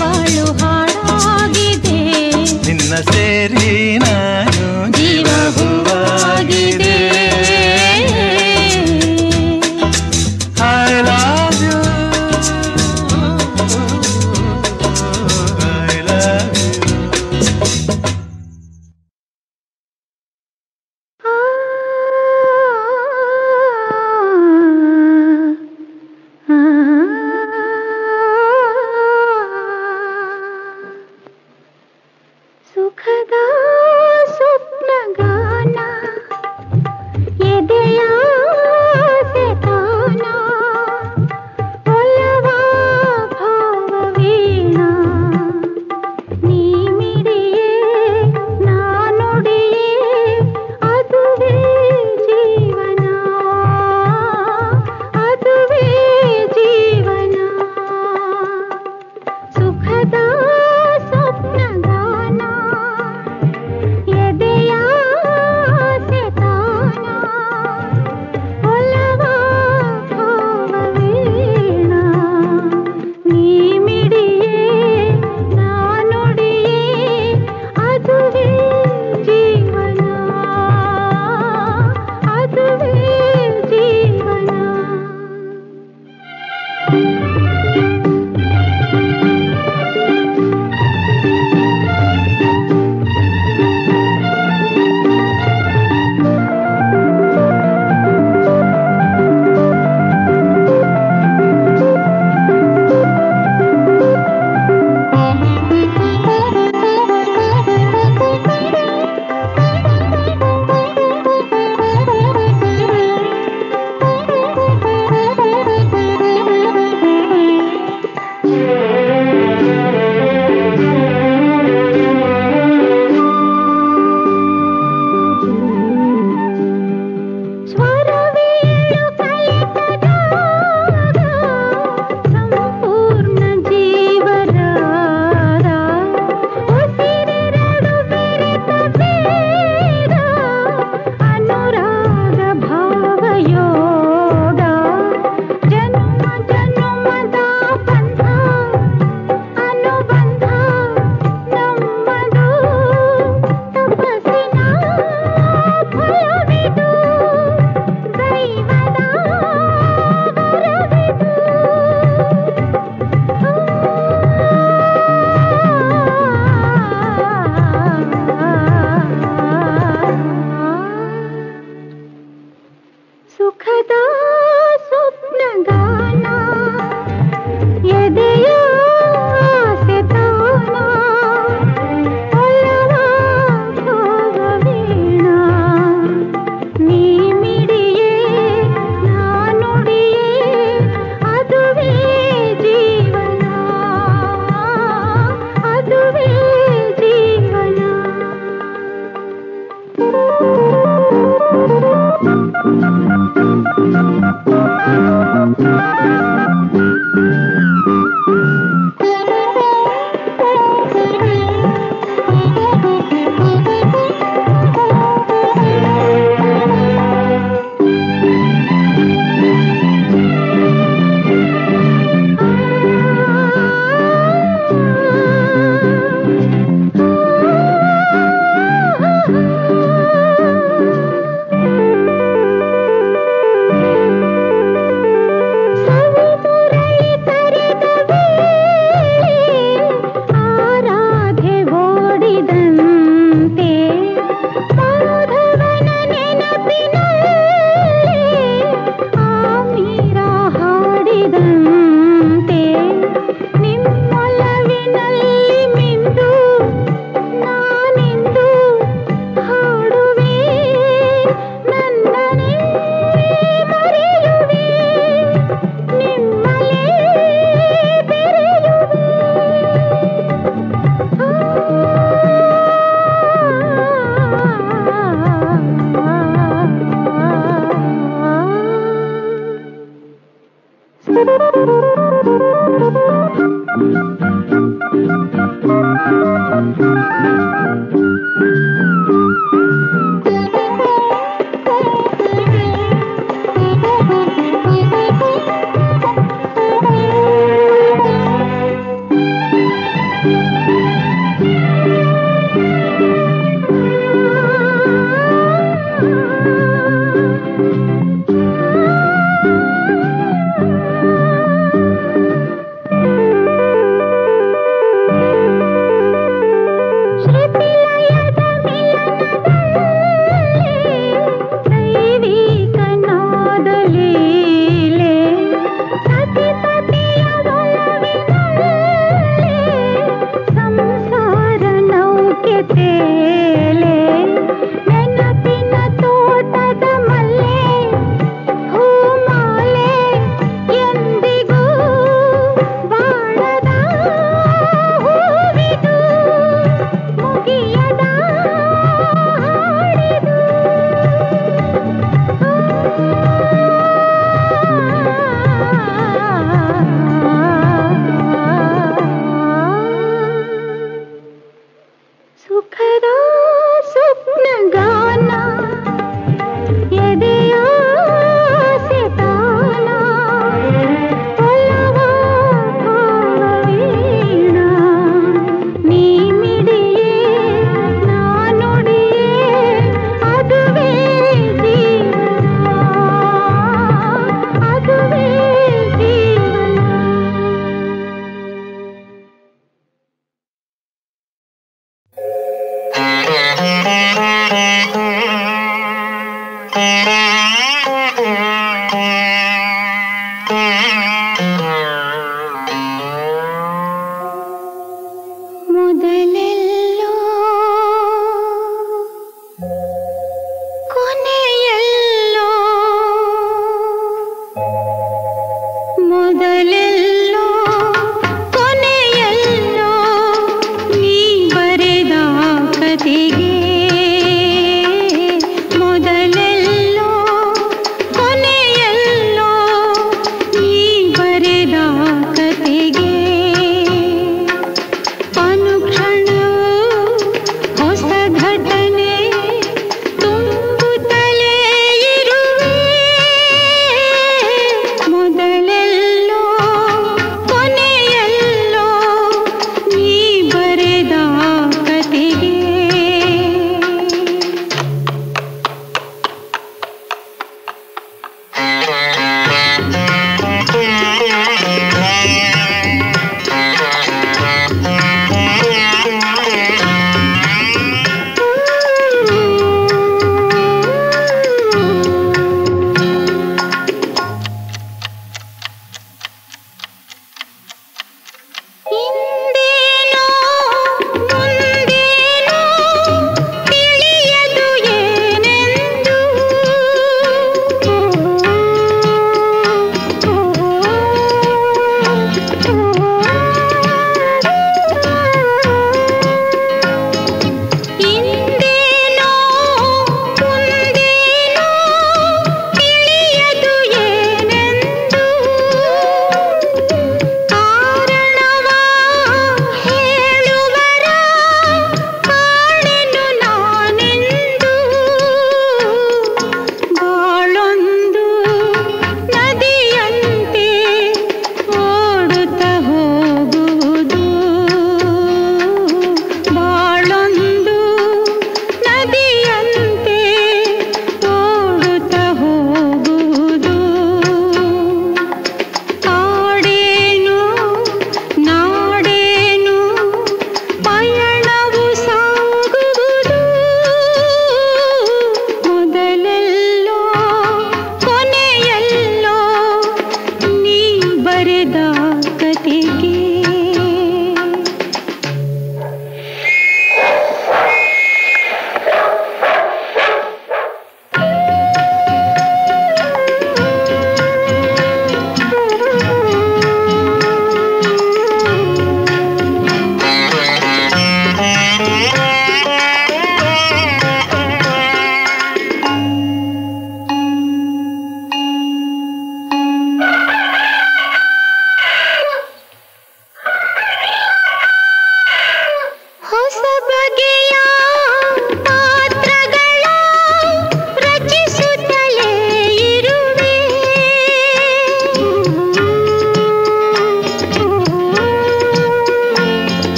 ಬಾಳು ಹಾಡಾಗಿದे ನಿನ್ನ ಸೇರಿ ನಾನು ಜೀವ ಹೂವಾಗಿದे I love you I love you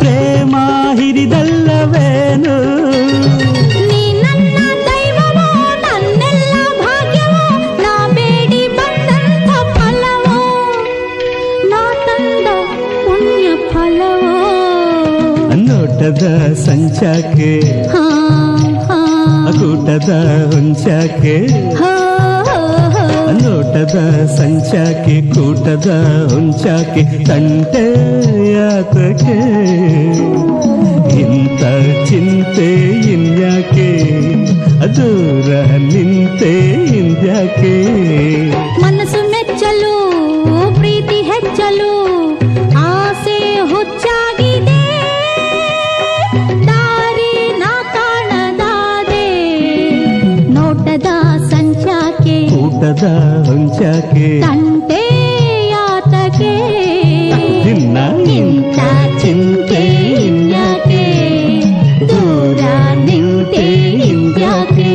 ಪ್ರೇಮ ಹಿರಿದಲ್ಲವೇನು ನೀ ನನ್ನ ಕೂಟದ ಸಂಚಾಕೆ ಹಾ ಹಾ ಕೂಟದ ಹೊಂಚಾಕೆ ಹಾ ನೋಟದ ಸಂಚಾಕೆ ಕೂಟದ ಹೊಂಚಾಕೆ ತಂಟೆ ಯಾತಕೆ ಇಂತ ಚಿಂತೆ ಇನ್ಯಾಕೆ ಅದೂರ ನಿಂತೆ ಇಂದ್ಯಾಕೆ ಮನಸ್ಸು ಮೆಚ್ಚಲು ಪ್ರೀತಿ ಹೆಚ್ಚಲು ಆಸೆ ಹುಚ್ಚಾಗಿದೆ ದಾರಿ ನಾ ಕಾಣದಾದೆ ನೋಟದ ಸಂಚಾಕೆ ಕೂಟದ ಹೊಂಚಾಕೆ ತಂಟೆ ಯಾತಕೆ ನಿನ್ನ ಇಂತ ಚಿಂತೆ ಇನ್ಯಾಕೆ ದೂರ ನಿಂತೆ ಇಂದ್ಯಾಕೆ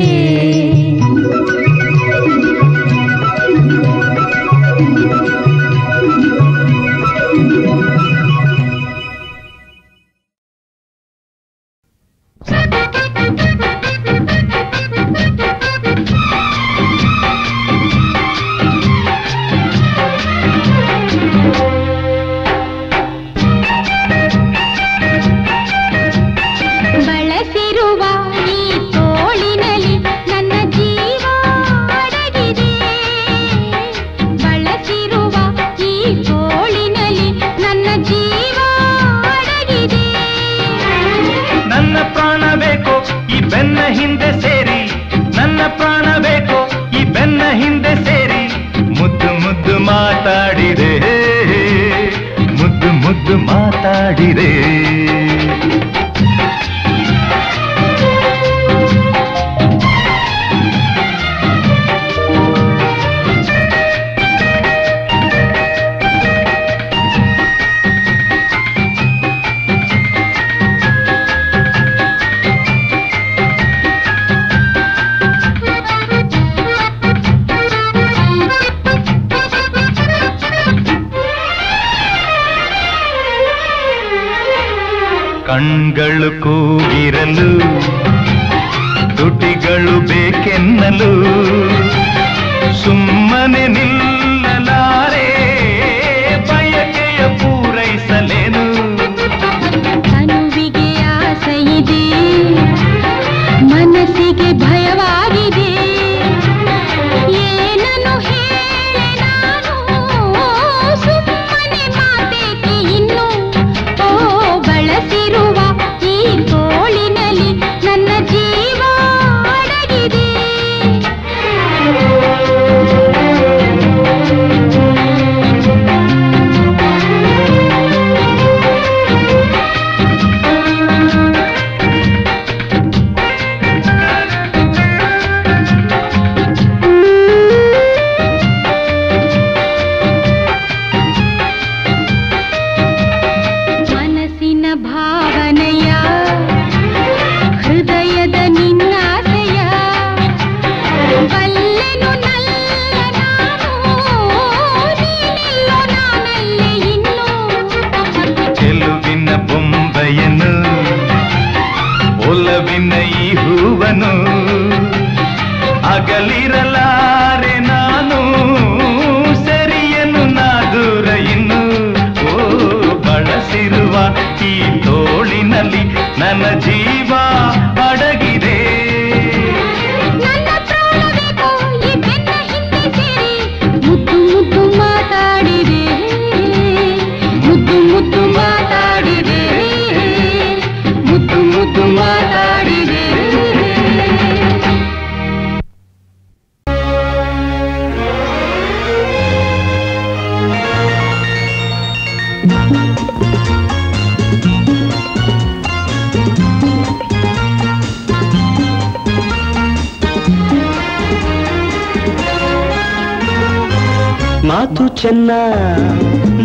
ಚೆನ್ನ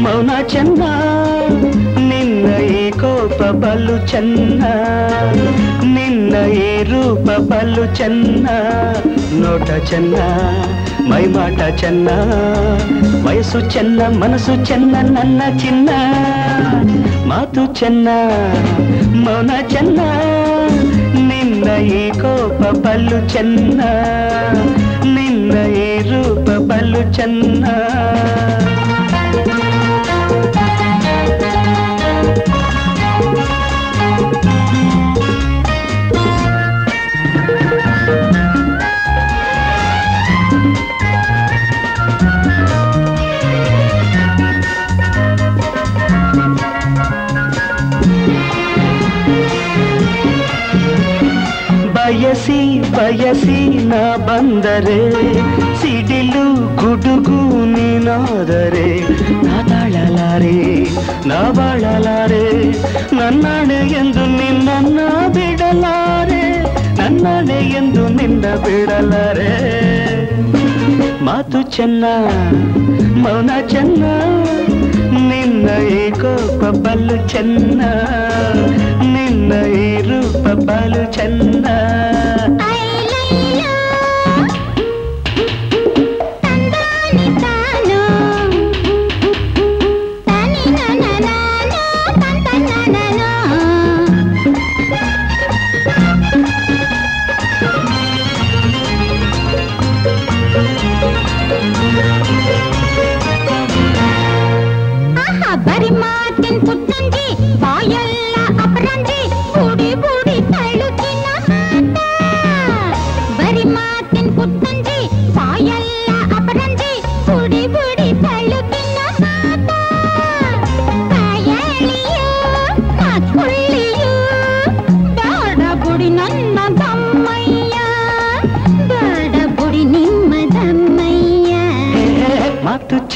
ಮೌನ ಚೆನ್ನ ನಿನ್ನ ಈ ಕೋಪ ಬಲು ಚೆನ್ನ ನಿನ್ನ ಈ ರೂಪ ಬಲು ಚೆನ್ನ ನೋಟ ಚೆನ್ನ ಮೈಮಾಟ ಚೆನ್ನ ವಯಸ್ಸು ಚೆನ್ನ ಮನಸ್ಸು ಚೆನ್ನ ನನ್ನ ಚಿನ್ನ ಮಾತು ಚೆನ್ನ ಮೌನ ಚೆನ್ನ ನಿನ್ನ ಈ ಕೋಪ ಬಲು ಚೆನ್ನ ನಿನ್ನ ಈ ರೂಪ ಬಲು ಚೆನ್ನ ಬಯಸಿ ನಾ ಬಂದರೆ ಸಿಡಿಲು ಗುಡುಗು ನೀನಾದರೆ ನಾ ತಾಳಲಾರೆ ನಾ ಬಾಳಲಾರೆ ನನ್ನಣೆ ಎಂದು ನಿನ್ನ ಬಿಡಲಾರೆ ನನ್ನಣೆ ಎಂದು ನಿನ್ನ ಬಿಡಲಾರೆ ಮಾತು ಚೆನ್ನ ಮೌನ ಚೆನ್ನ ನಿನ್ನ ಏಕೋಪ ಬಲು ಚೆನ್ನ ನಿನ್ನ ಈ ರೂಪ ಬಲು ಚೆನ್ನ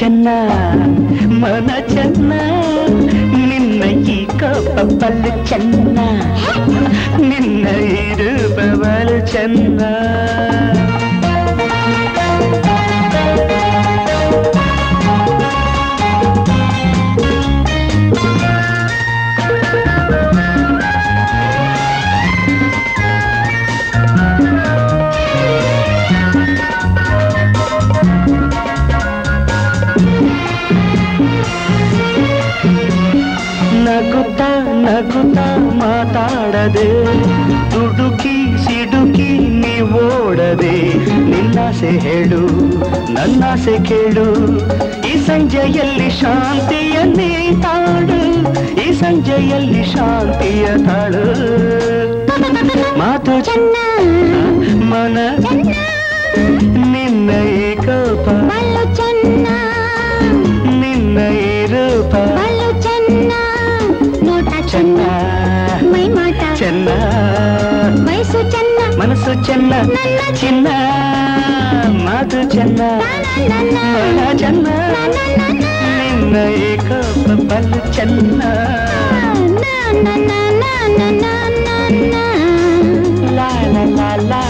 ಚೆನ್ನ ಮನ ಚೆನ್ನ ನಿನ್ನ ಈ ಕಪ್ಪಲು ಚೆನ್ನ ನಿನ್ನ ಇರುವವಳು ಚೆನ್ನ ನಗುತ್ತಾ ಮಾತಾಡದೆ ದುಡುಕಿ ಸಿಡುಕಿ ನೀವೋಡದೆ ನಿನ್ನಾಸೆ ಹೇಳು ನನ್ನಾಸೆ ಕೇಳು ಈ ಸಂಜೆಯಲ್ಲಿ ಶಾಂತಿಯ ನೀ ತಾಳು ಈ ಸಂಜೆಯಲ್ಲಿ ಶಾಂತಿಯ ತಾಳು ಮಾತು ಚೆನ್ನ ಮನ ಚೆನ್ನ ನಿನ್ನ ಏಕೋಪ ಬಲು ಚೆನ್ನ ನಿನ್ನ ಈ ರೂಪ ಚೆನ್ನ ಮೈ ಮಾಟ ಚೆನ್ನ ಮೈಸು ಚೆನ್ನ ಮನಸ್ಸು ಚೆನ್ನ ಚಿನ್ನ ಮಾತು ಚೆನ್ನ ಚೆನ್ನ ನಿನ್ನ ಏಕೋಪ ಬಲು ಚೆನ್ನ ಲಾ ಲಾ ಲಾ ಲಾ ಲಾ ಲಾ ಲಾ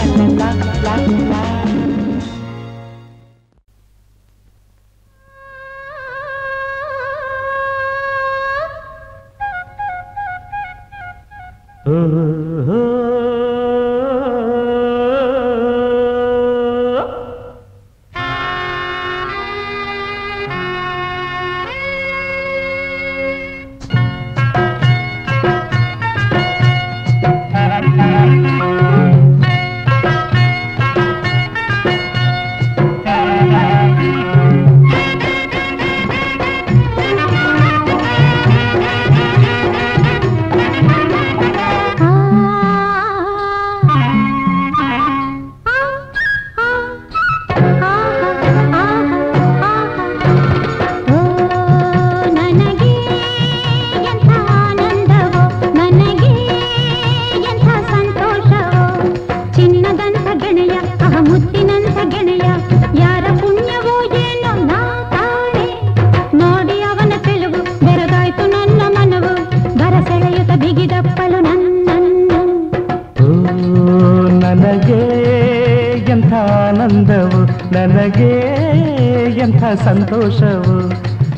ಸಂತೋಷವು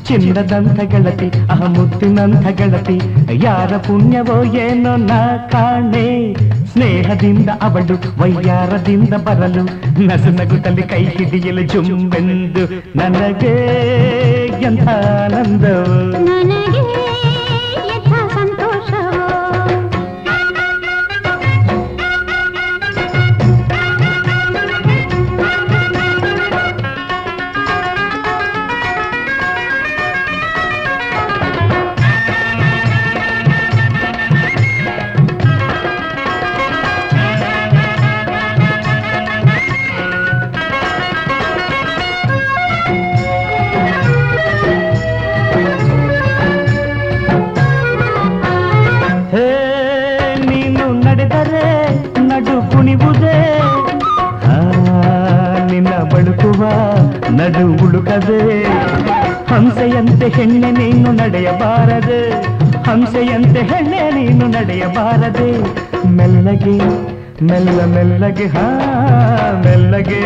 ಚಿನ್ನದಂಥ ಗೆಳತಿ ಆ ಮುತ್ತಿನಂಥ ಗೆಳತಿ ಯಾರ ಪುಣ್ಯವೋ ಏನೋ ನಾ ಕಾಣೆ ಸ್ನೇಹದಿಂದ ಅವಳು ವೈಯಾರದಿಂದ ಬರಲು ನಸು ನಗುತ್ತಲ್ಲಿ ಕೈ ಹಿಡಿಯಲು ಜುಂಬೆಂದು ನನಗೆ ಎಂಥ ಆನಂದವು ನಡುವುಳುಕದೆ ಹಂಸೆಯಂತೆ ಹೆಣ್ಣೆ ನೀನು ನಡೆಯಬಾರದೆ ಹಂಸೆಯಂತೆ ಹೆಣ್ಣೆ ನೀನು ನಡೆಯಬಾರದೆ ಮೆಲ್ಲಗೆ ಮೆಲ್ಲ ಮೆಲ್ಲಗೆ ಹಾ ಮೆಲ್ಲಗೆ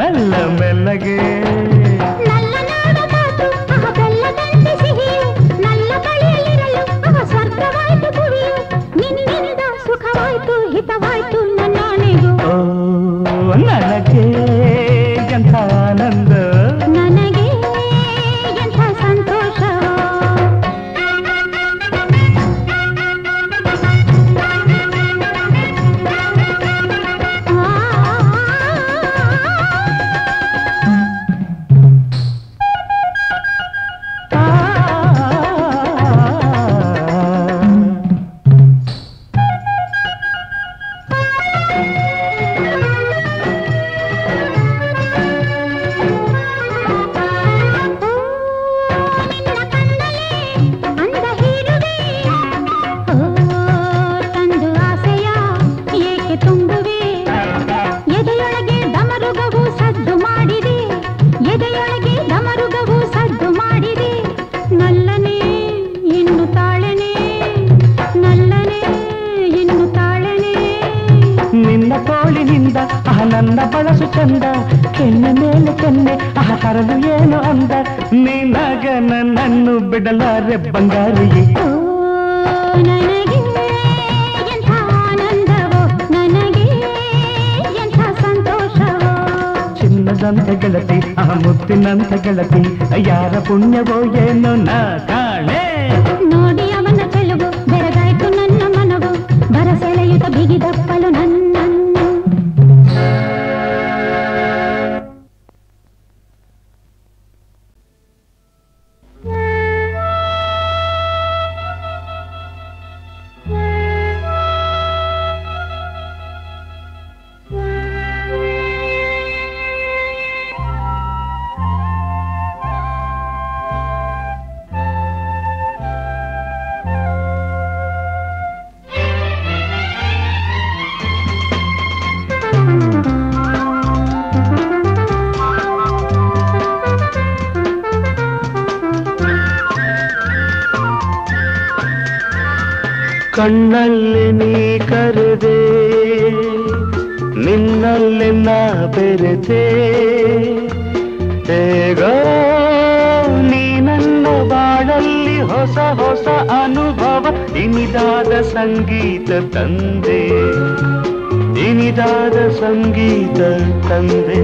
ಮೆಲ್ಲ ಮೆಲ್ಲಗೆ ಕಣ್ಣಲ್ಲಿ ನೀ ಕರೆದೆ ನಿನ್ನಲ್ಲಿ ನಾ ಬೆರೆತೆ ಹೇಗೋ ನೀ ನನ್ನ ಬಾಳಲ್ಲಿ ಹೊಸ ಹೊಸ ಅನುಭವ ಇನಿದಾದ ಸಂಗೀತ ತಂದೆ ಇನಿದಾದ ಸಂಗೀತ ತಂದೆ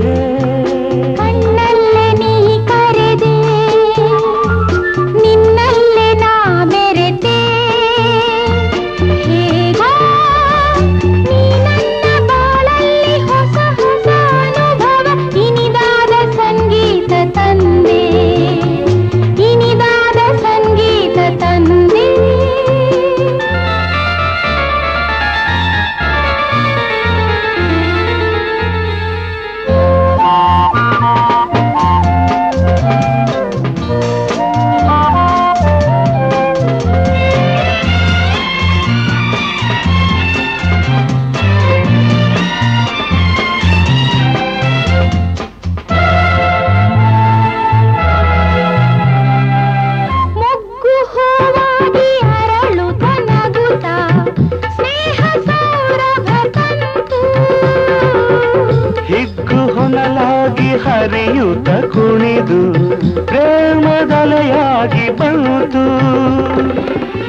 ಹರಿಯೂತ ಕುಣಿದು ಪ್ರೇಮದಲೆಯಾಗಿ ಬಂತು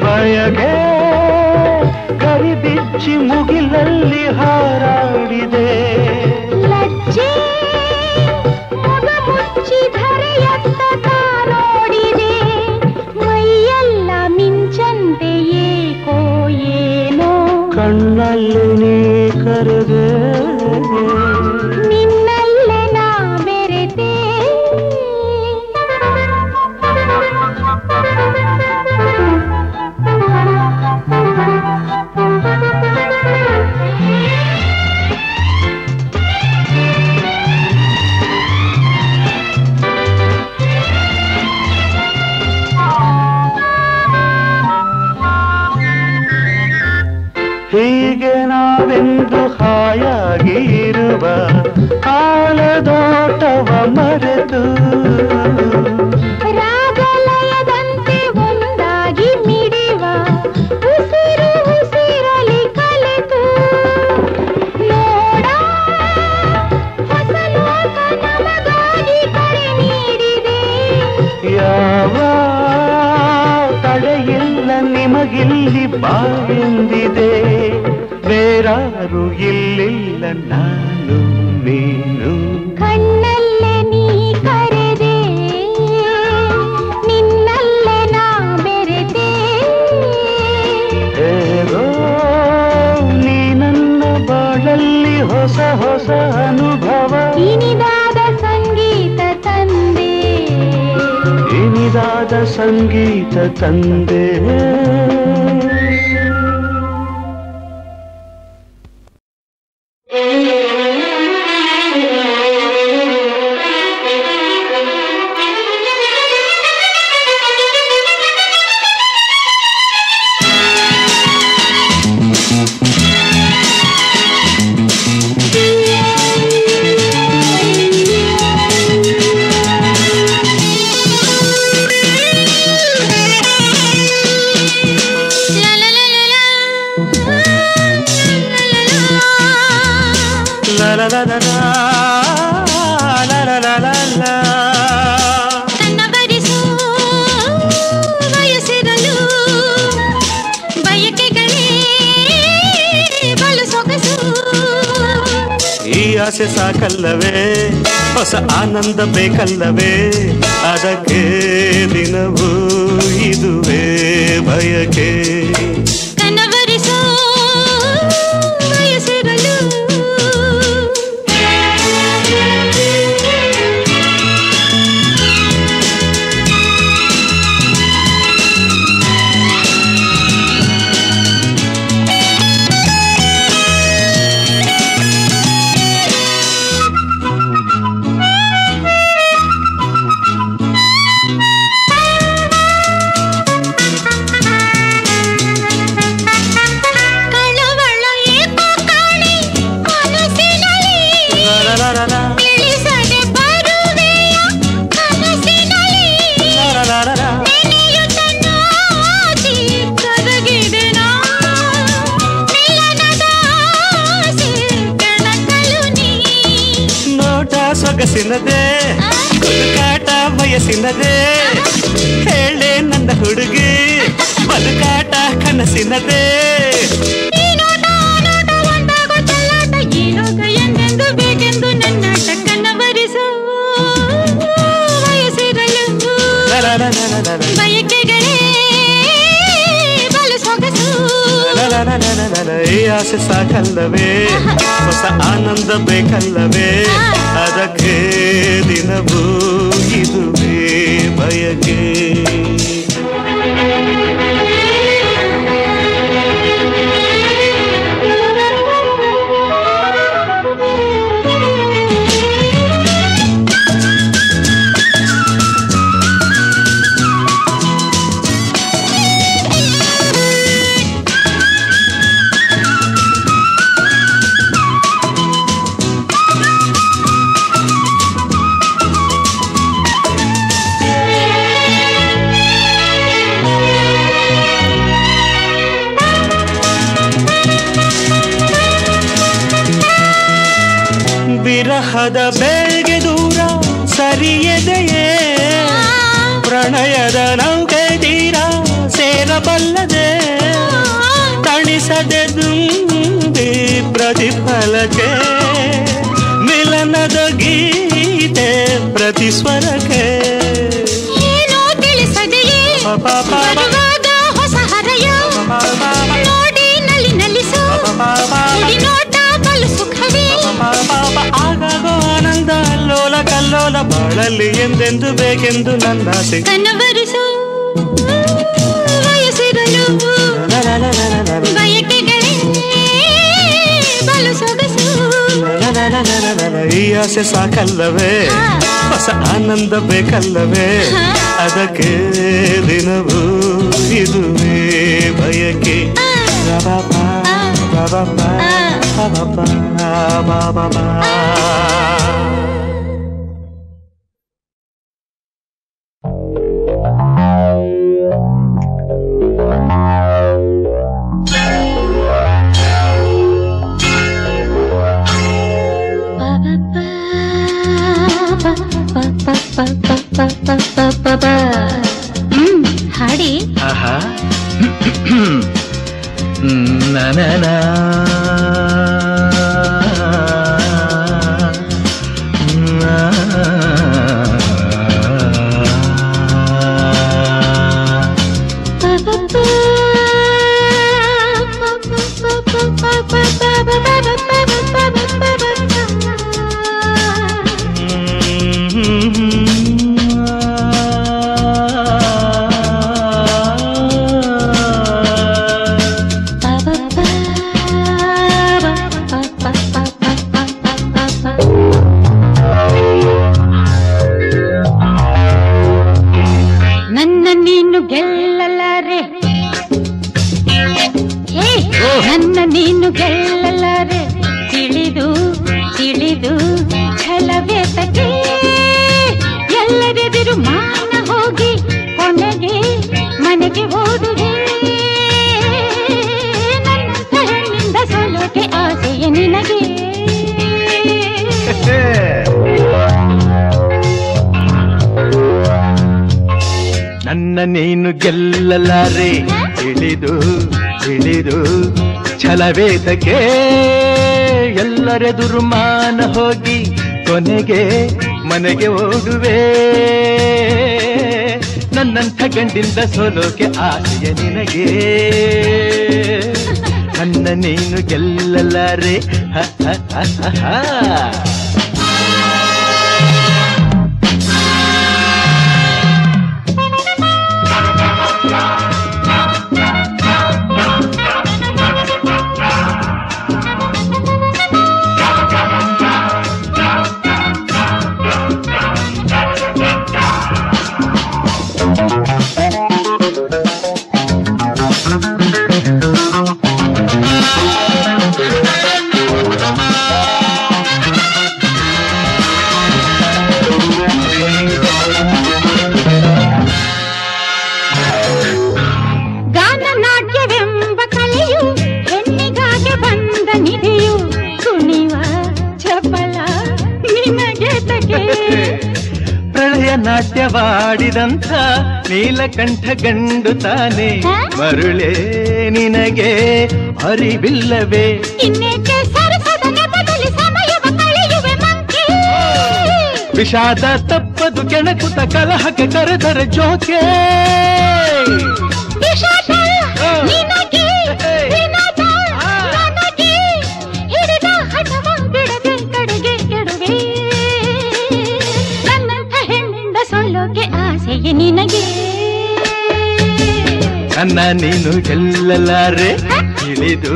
ಬಯಗೆ ಕರಿಬಿಚ್ಚಿ ಮುಗಿಲಲ್ಲಿ ಹಾರಾಡಿದೆ ಲಜ್ಜೆ ಮುಗ ಮುಚ್ಚಿ ಧರೆಯತ್ತ ಕಾಣೋಡಿದೆ ಮೈಯೆಲ್ಲ ಮಿಂಚಂತೆ ಏಕೋ ಏನೋ ಕಣ್ಣಲ್ಲಿ ನೀ ಕರೆದೆ ದೇವ ಕಾಲದೋಟವ ಮರೆತು ರಾಗಲಯದಂತೆ ಒಂದಾಗಿ ಮಿಡಿವ ಉಸಿರು ಉಸಿರಲಿ ಕಲೆತು ನೋಡ ಹೊಸ ಲೋಕ ನಮಗಾಗಿ ಕರೆ ನೀಡಿದೆ ಯಾವ ತಡೆಯಿಲ್ಲ ನಿಮಗಿಲ್ಲಿ ಬಾವೆಂದಿದೆ ಬೇರಾರು ಇಲ್ಲಿಲ್ಲ ನಾನು ನೀನು ಕಣ್ಣಲ್ಲೇ ನೀ ಕರೆದೆ ನಿನ್ನಲ್ಲೇ ನಾ ಬೆರೆತೆ ಹೇಗೋ ನೀ ನನ್ನ ಬಾಳಲ್ಲಿ ಹೊಸ ಹೊಸ ಅನುಭವ ಇನಿದಾದ ಸಂಗೀತ ತಂದೆ ಸಾಕಲ್ಲವೇ ಹೊಸ ಆನಂದ ಬೇಕಲ್ಲವೇ ಅದಕ್ಕೆ ದಿನವೂ ಇದುವೇ ಬಯಕೆ ಕನವರಿಸು ಬಯಸಿರಲು ಬದುಕಾಟ ವಯಸ್ಸಿನದೇ ಹೇಳೆ ನನ್ನ ಹುಡುಗಿ ಬದುಕಾಟ ಕನಸಿನದೇ ಎಂದೆಂದು ಬೇಕೆಂದು ನನ್ನ ಕನವರಿಸು ವಯಸ್ಸಿರಲು ಬಯಕೆಗಳೇ ಬಲು ಸೊಗಸು ಈ ಆಸೆ ಸಾಕಲ್ಲವೇ ಹೊಸ ಆನಂದ ಬೇಕಲ್ಲವೇ ಅದಕ್ಕೆ ದಿನವೂ ಇದುವೇ ಬಯಕೆ ಹದ ಬೆಳಗ್ಗೆ ದೂರ ಸರಿಯದೆಯೇ ಪ್ರಣಯದ ನೌಕೆ ತೀರ ಸೇರಬಲ್ಲದೆ ತಣಿಸದೆ ದುಂಬಿ ಪ್ರತಿಫಲಕ್ಕೆ ಮಿಲನದ ಗೀತೆ ಪ್ರತಿಸ್ವರಕ್ಕೆ ಆಗೋ ಆನಂದ ಅಲ್ಲೋಲ ಕಲ್ಲೋಲ ಬಾಳಲ್ಲಿ ಎಂದೆಂದು ಬೇಕೆಂದು ನನ್ನ ಆಸೆ ಕನವರಿಸು ವಯಸ್ಸಿರಲು ಬಯಕೆಗಳೇ ಬಲು ಸೊಗಸು ಈ ಆಸೆ ಸಾಕಲ್ಲವೇ ಹೊಸ ಆನಂದ ಬೇಕಲ್ಲವೇ ಅದಕ್ಕೆ ದಿನವೂ ಇದುವೇ ಬಯಕೆ ಛಲವೇತಕ್ಕೆ ಎಲ್ಲರೆದುರು ಮಾನ ಹೋಗಿ ಕೊನೆಗೆ ಮನೆಗೆ ಓಡುವೆ ನನ್ನಂಥ ಗಂಡಿಂದ ಸೋಲೋಕೆ ಆಸೆಯ ನಿನಗೆ ನನ್ನ ನೀನು ಗೆಲ್ಲಲಾರೆ ಹ ಹ ಹ ಹ ನಾಟ್ಯವಾಡಿದಂಥ ನೀಲಕಂಠ ಗಂಡು ತಾನೆ ಮರುಳೇ ನಿನಗೆ ಅರಿವಿಲ್ಲವೇ ವಿಷಾದ ತಪ್ಪದು ಕೆಣಕುತ ಕಲಹಕ್ಕೆ ಕರೆದರೆ ಜೋಕೆ ನನ್ನ ನೀನು ಗೆಲ್ಲಲಾರೆ ತಿಳಿದು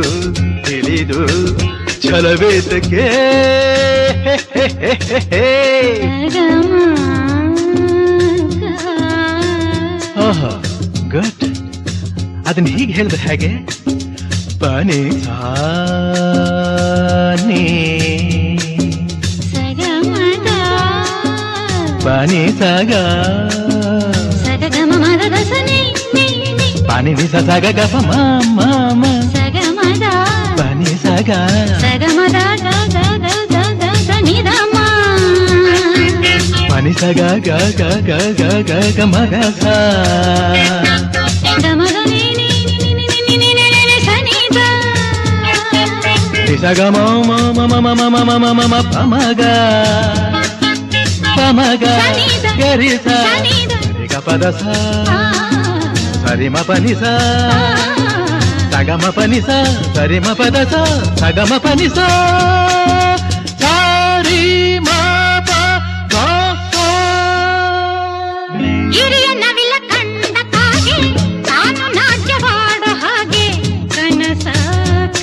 ತಿಳಿದು ಛಲವೇತಕ್ಕೆ ಓಹೋ ಗುಡ್ ಅದನ್ನ ಹೀಗೆ ಹೇಳಿದ್ರೆ ಹೇಗೆ ಬನ್ನಿ ಸಾನಿ ಬನ್ನಿ ಸಾಗ Pani ni sa ga ga pa ma ma ma sa ga ma da pani sa ga ma da ga ga ga ga ga ga ni da ma pani sa ga ga ga ga ga ga ga ma ga sa da ma do ni ni ni ni ni ni ni ni sa ni da ni sa ga ma ma ma ma ma ma ma ma ma pa ma ga sa ni da ni ga pa da sa ಸರಿಮ ಪನಿಸ ಸಗಮ ಪನಿಸ ಸರಿಮ ಪದಸ ಸಗಮ ಪನಿಸ ಸರಿಮ ಪದಸ ಹಿರಿಯ ನವಿಲ ಕಂಡ ಕಾಗೆ ತಾನು ನಾಟ್ಯವಾಡ ಹಾಗೆ ಕನಸ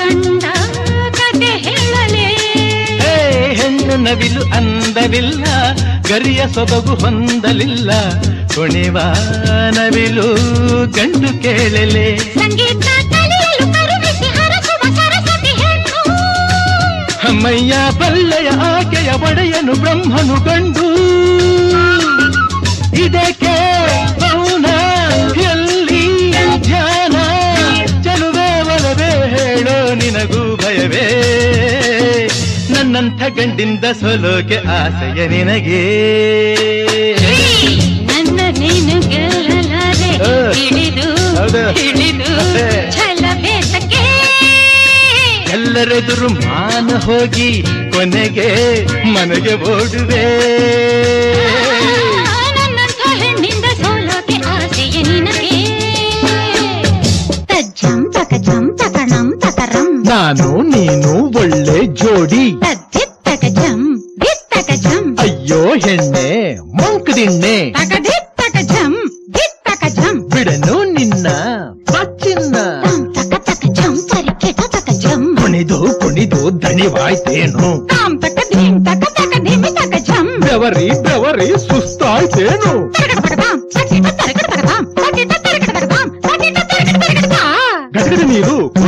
ಕಂಡ ಕತೆ ಹೇಳಲೇ ಹೆಣ್ಣು ನವಿಲು ಅಂದವಿಲ್ಲ ಗರಿಯ ಸೊಬಗು ಹೊಂದಲಿಲ್ಲ ಕೊನೆವಾ ನವಿಲು ಗಂಡು ಕೇಳಲೆ ಸಂಗೀತ ಕಲಿಯಲು ಕರುಣಿಸಿ ಹರಸುವ ಸರಸ್ವತಿ ಹೆಣ್ಣು ನಮ್ಮಯ್ಯ ಬಲ್ಲೆಯ ಆಕೆಯ ಒಡೆಯನು ಬ್ರಹ್ಮನು ಕಂಡು ಇದಕ್ಕೆ ಮೌನ ಎಲ್ಲಿ ಧ್ಯಾನ ಚೆಲುವೆ ಒಲವೇ ಹೇಳೋ ನಿನಗೂ ಭಯವೇ ನನ್ನಂಥ ಗಂಡಿಂದ ಸೋಲೋಕೆ ಆಸೆಯ ನಿನಗೆ ನನ್ನ ನೀನು ಗೆಲ್ಲಲಾರೆ ಹಿಡಿದು ಹಿಡಿದು ಛಲಬೇಸಕ್ಕೆ ಎಲ್ಲರೆದುರು ಮಾನ ಹೋಗಿ ಕೊನೆಗೆ ಮನೆಗೆ ಓಡುವೆ ನನ್ನಂಥ ಹೆಣ್ಣಿಂದ ಸೋಲೋಕೆ ಆಸೆಯ ನಿನಗೆ ತಜ್ಜಂ ತಕಜಂ ತಕಣಂ ತಕರಂ ನಾನು ನೀನು ಒಳ್ಳೆ ಜೋಡಿ ತಜ್ಜಿತ್ತಕಜಂ ದಿತ್ತಕಜಂ ಅಯ್ಯೋ ಹೆಣ್ಣೆ ಮಂಕದಿಣ್ಣೆ ತಕದಿತ್ತಕಜಂ ದಿತ್ತಕಜಂ ಬಿಡನು ನಿನ್ನ ಪಚ್ಚಿನ್ನ ಕುಣಿದು ದಣಿವಾಯ್ತೇನು ಬೆವರಿ ಬೆವರಿ ಸುಸ್ತಾಯ್ತೇನು ನೀರು